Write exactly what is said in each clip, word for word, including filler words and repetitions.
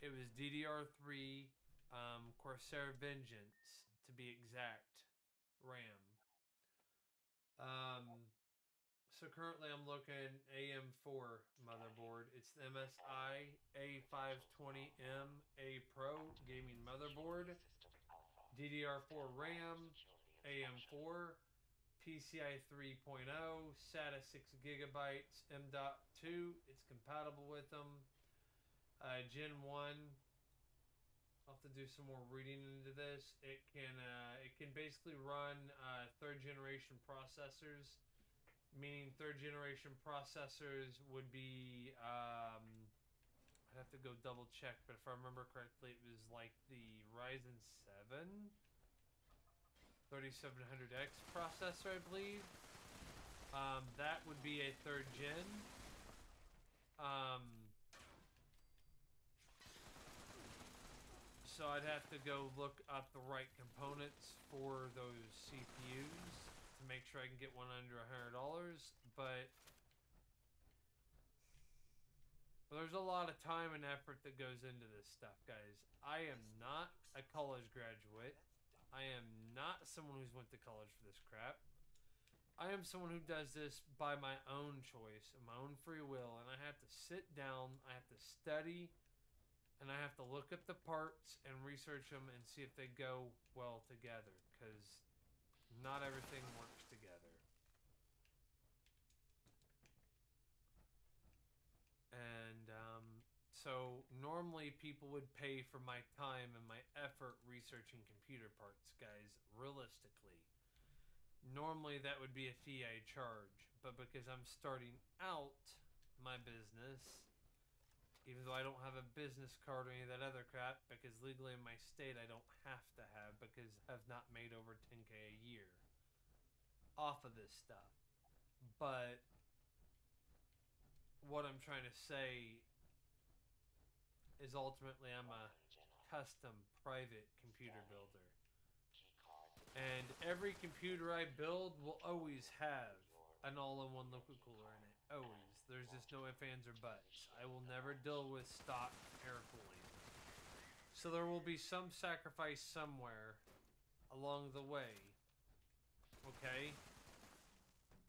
It was D D R three um, Corsair Vengeance, to be exact, RAM. Um, so currently I'm looking A M four motherboard. It's the M S I A five twenty M A-Pro gaming motherboard. D D R four RAM, A M four, P C I three point oh, SATA six gigabytes, M dot two. It's compatible with them. Uh, Gen one. I'll have to do some more reading into this. It can uh, it can basically run uh, third generation processors, meaning third generation processors would be. Um, I'd have to go double check, but if I remember correctly, it was like the Ryzen seven thirty-seven hundred X processor, I believe. Um, that would be a third gen. Um. So I'd have to go look up the right components for those C P Us to make sure I can get one under a hundred dollars, but there's a lot of time and effort that goes into this stuff, guys. I am not a college graduate. I am not someone who's went to college for this crap. I am someone who does this by my own choice and my own free will, and I have to sit down, I have to study, and I have to look up the parts and research them and see if they go well together, because not everything works together. And um, so normally people would pay for my time and my effort researching computer parts, guys, realistically. Normally that would be a fee I charge, but because I'm starting out my business, even though I don't have a business card or any of that other crap, because legally in my state I don't have to have, because I've not made over ten K a year off of this stuff. But what I'm trying to say is ultimately I'm a custom private computer builder. And every computer I build will always have an all-in-one liquid cooler in it. Always. There's just no ifs, ands, or buts. I will never deal with stock air cooling. So there will be some sacrifice somewhere along the way, okay?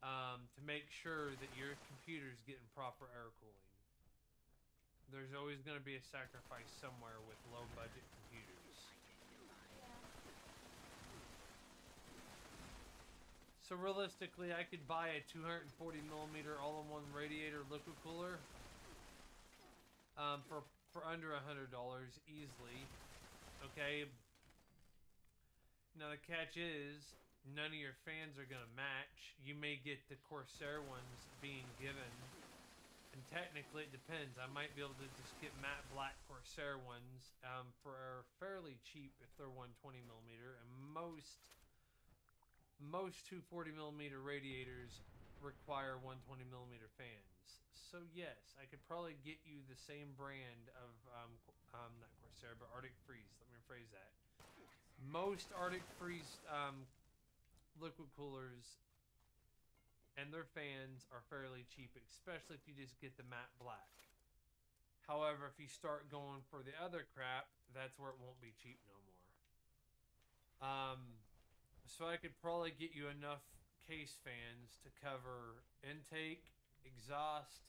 Um, to make sure that your computer's getting proper air cooling. There's always going to be a sacrifice somewhere with low-budget computers. So realistically, I could buy a two hundred forty millimeter all-in-one radiator liquid cooler um, for, for under a hundred dollars easily. Okay? Now the catch is, none of your fans are going to match. You may get the Corsair ones being given. And technically it depends. I might be able to just get matte black Corsair ones um, for fairly cheap if they're one twenty millimeter. And most... Most two forty millimeter radiators require one twenty millimeter fans. So yes, I could probably get you the same brand of, um, um, not Corsair, but Arctic Freeze. Let me rephrase that. Most Arctic Freeze um, liquid coolers and their fans are fairly cheap, especially if you just get the matte black. However, if you start going for the other crap, that's where it won't be cheap no more. Um... So I could probably get you enough case fans to cover intake, exhaust,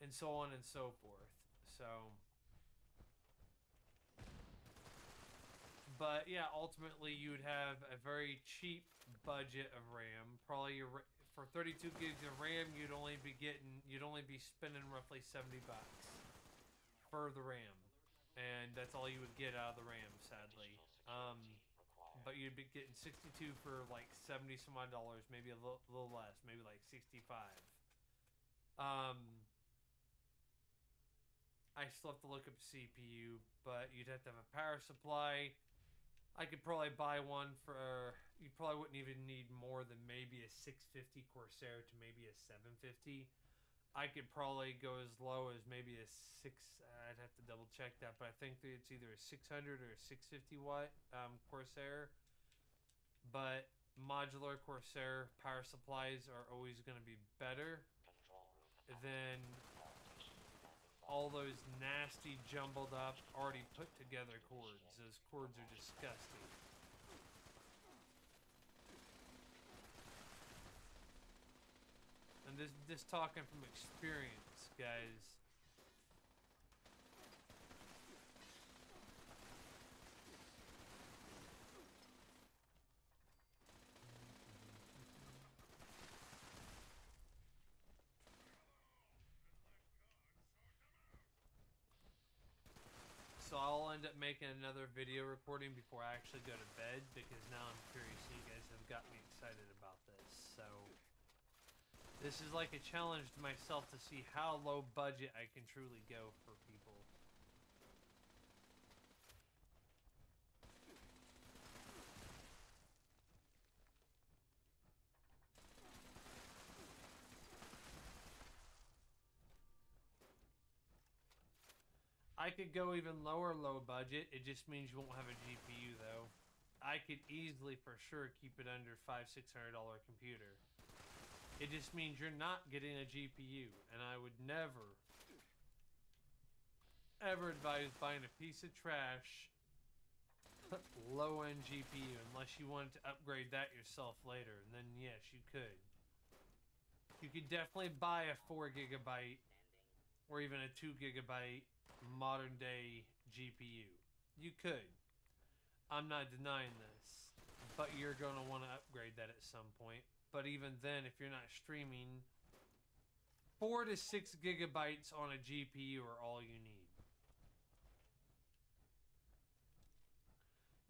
and so on and so forth. So, but yeah, ultimately you would have a very cheap budget of RAM. Probably your, for thirty-two gigs of RAM, you'd only be getting, you'd only be spending roughly seventy bucks for the RAM, and that's all you would get out of the RAM, sadly. Um. But you'd be getting sixty-two for like seventy some odd dollars, maybe a little, little less, maybe like sixty-five. Um, I still have to look up C P U, but you'd have to have a power supply. I could probably buy one for. You probably wouldn't even need more than maybe a six fifty Corsair to maybe a seven fifty. I could probably go as low as maybe a six. I'd have to double check that, but I think that it's either a six hundred or a six fifty watt um, Corsair. But modular Corsair power supplies are always going to be better than all those nasty, jumbled up, already put together cords. Those cords are disgusting. And this, just talking from experience, guys. So I'll end up making another video recording before I actually go to bed, because now I'm curious. You guys have got me excited about this, so... This is like a challenge to myself to see how low budget I can truly go for people. I could go even lower low budget, it just means you won't have a G P U though. I could easily for sure keep it under five hundred, six hundred dollar computer. It just means you're not getting a G P U, and I would never, ever advise buying a piece of trash low-end G P U unless you wanted to upgrade that yourself later, and then yes, you could. You could definitely buy a four gigabyte or even a two gigabyte modern-day G P U. You could. I'm not denying this, but you're going to want to upgrade that at some point. But even then, if you're not streaming, four to six gigabytes on a G P U are all you need.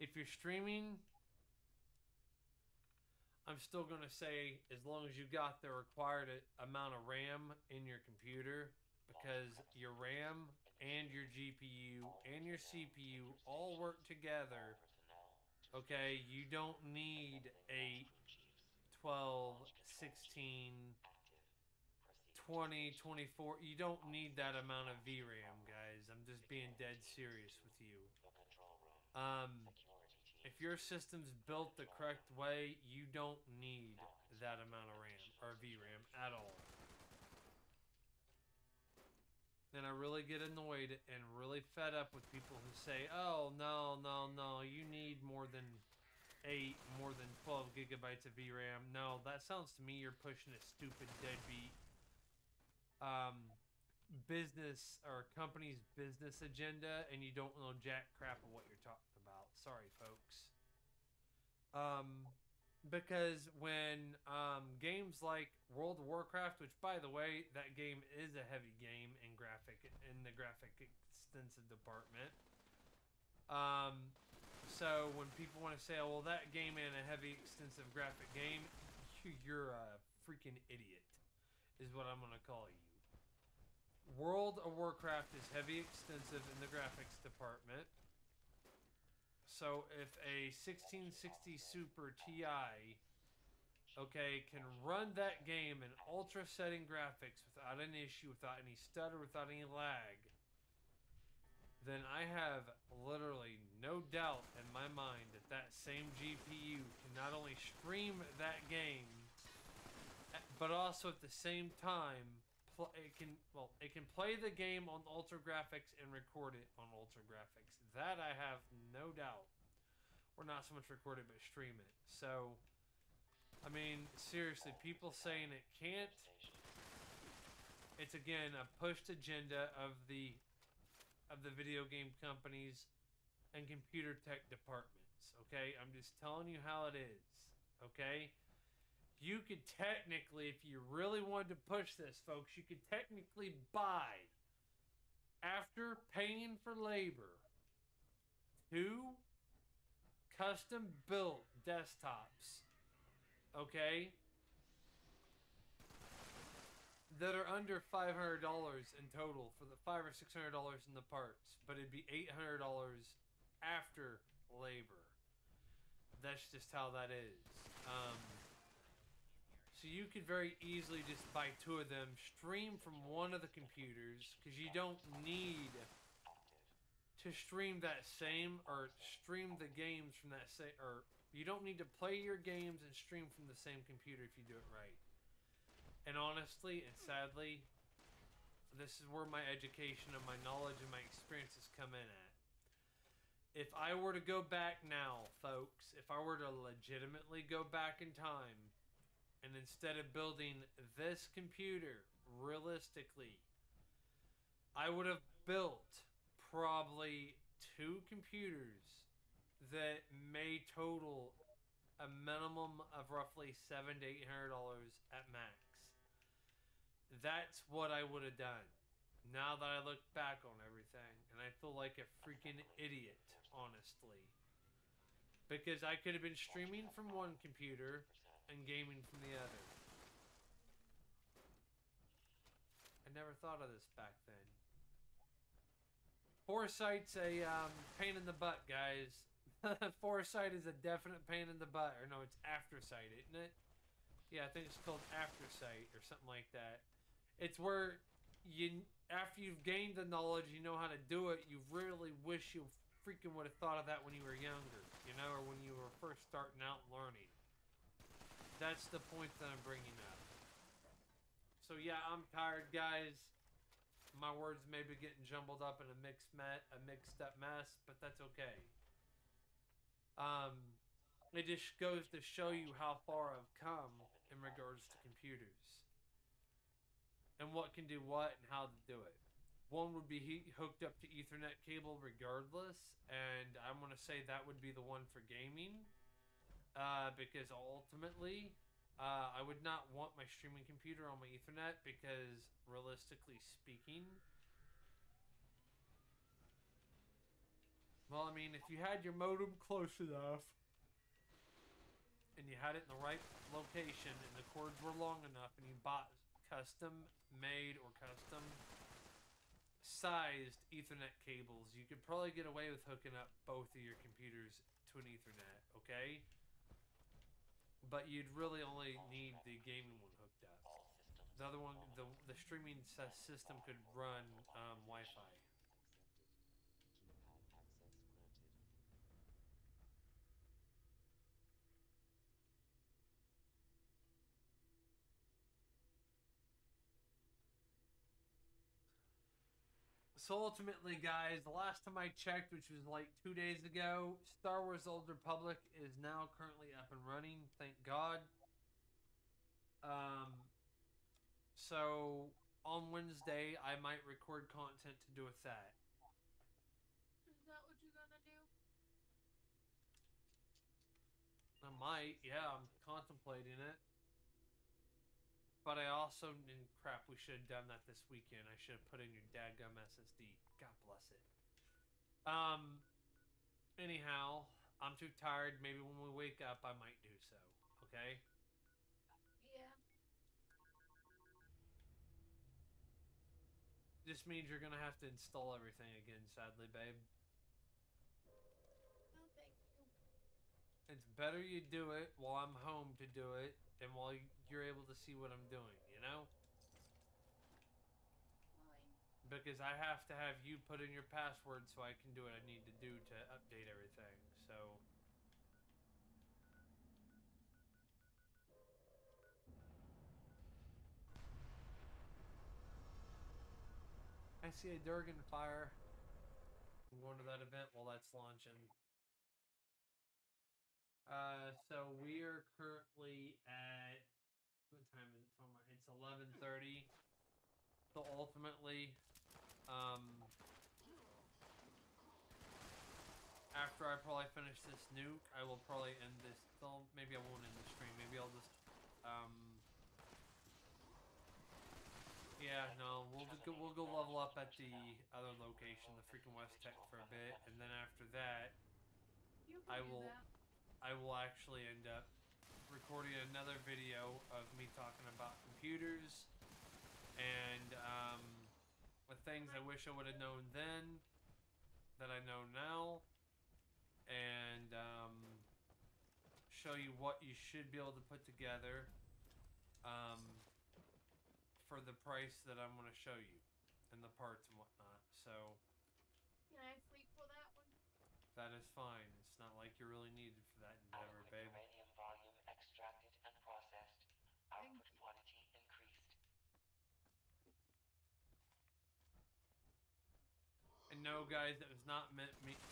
If you're streaming, I'm still going to say, as long as you got the required amount of RAM in your computer, because your RAM and your G P U and your C P U all work together, okay, you don't need a... twelve, sixteen, twenty, twenty-four. You don't need that amount of V RAM, guys. I'm just being dead serious with you. Um, if your system's built the correct way, you don't need that amount of RAM or V RAM at all. And I really get annoyed and really fed up with people who say, oh, no, no, no, you need more than... eight, more than twelve gigabytes of V RAM. No, that sounds to me you're pushing a stupid deadbeat um, business or company's business agenda, and you don't know jack crap of what you're talking about. Sorry, folks. Um, because when um, games like World of Warcraft, which by the way, that game is a heavy game in graphic in the graphic extensive department. Um, so when people want to say, oh, well, that game ain't a heavy, extensive graphic game, you're a freaking idiot, is what I'm going to call you. World of Warcraft is heavy, extensive in the graphics department. So if a sixteen sixty Super Ti, okay, can run that game in ultra setting graphics without an issue, without any stutter, without any lag, then I have literally no doubt in my mind that that same G P U can not only stream that game, but also at the same time, it can, well, it can play the game on Ultra Graphics and record it on Ultra Graphics. That I have no doubt. Or not so much record it, but stream it. So, I mean, seriously, people saying it can't, it's again a pushed agenda of the of the video game companies and computer tech departments, okay? I'm just telling you how it is, okay? You could technically, if you really wanted to push this, folks, you could technically buy, after paying for labor, two custom-built desktops, okay? That are under five hundred dollars in total for the five or six hundred dollars in the parts, but it'd be eight hundred dollars after labor. That's just how that is. Um, so you could very easily just buy two of them, stream from one of the computers, because you don't need to stream that same or stream the games from that same, or you don't need to play your games and stream from the same computer if you do it right. And honestly and sadly, This is where my education and my knowledge and my experiences come in at. If I were to go back now, folks, if I were to legitimately go back in time, and instead of building this computer, realistically, I would have built probably two computers that may total a minimum of roughly seven to eight hundred dollars at max. That's what I would have done. Now that I look back on everything, and I feel like a freaking idiot, honestly. Because I could have been streaming from one computer and gaming from the other. I never thought of this back then. Foresight's a um, pain in the butt, guys. Foresight is a definite pain in the butt. Or no, it's Aftersight, isn't it? Yeah, I think it's called Aftersight or something like that. It's where you... After you've gained the knowledge, you know how to do it, you really wish you freaking would have thought of that when you were younger, you know, or when you were first starting out learning. That's the point that I'm bringing up. So yeah, I'm tired, guys. My words may be getting jumbled up in a mixed mat, a mixed up mess, but that's okay. Um, it just goes to show you how far I've come in regards to computers. And what can do what and how to do it. One would be hooked up to Ethernet cable regardless. And I'm going to say that would be the one for gaming. Uh, because ultimately, uh, I would not want my streaming computer on my Ethernet. Because realistically speaking... Well, I mean, if you had your modem close enough... And you had it in the right location and the cords were long enough and you bought... custom made or custom sized Ethernet cables, you could probably get away with hooking up both of your computers to an Ethernet, okay? But you'd really only need the gaming one hooked up. The other one, the, the streaming system could run um, Wi-Fi. So ultimately, guys, the last time I checked, which was like two days ago, Star Wars Old Republic is now currently up and running, thank God. Um, so on Wednesday, I might record content to do with that. Is that what you're gonna do? I might, yeah, I'm contemplating it. But I also, and crap, we should have done that this weekend. I should have put in your dadgum S S D. God bless it. Um, anyhow, I'm too tired. Maybe when we wake up, I might do so. Okay? Yeah. This means you're going to have to install everything again, sadly, babe. No, thank you. It's better you do it while I'm home to do it. And while you're able to see what I'm doing, you know? Fine. Because I have to have you put in your password so I can do what I need to do to update everything, so... I see a Durgan fire. I'm going to that event while that's launching. Uh, so we are currently at, what time is it from? It's eleven thirty. So ultimately, um, after I probably finish this nuke, I will probably end this, well, maybe I won't end the stream, maybe I'll just, um, yeah, no, we'll just go, we'll go level up at the other location, the freaking West Tech for a bit, and then after that, I will... I will actually end up recording another video of me talking about computers and um, the things I wish I would have known then that I know now, and um, show you what you should be able to put together um, for the price that I'm going to show you and the parts and whatnot. So, can I sleep for that one? That is fine. It's not like you're really needed for that endeavor, babe. Uranium volume extracted and processed. Output quantity increased. No, guys, that was not meant me.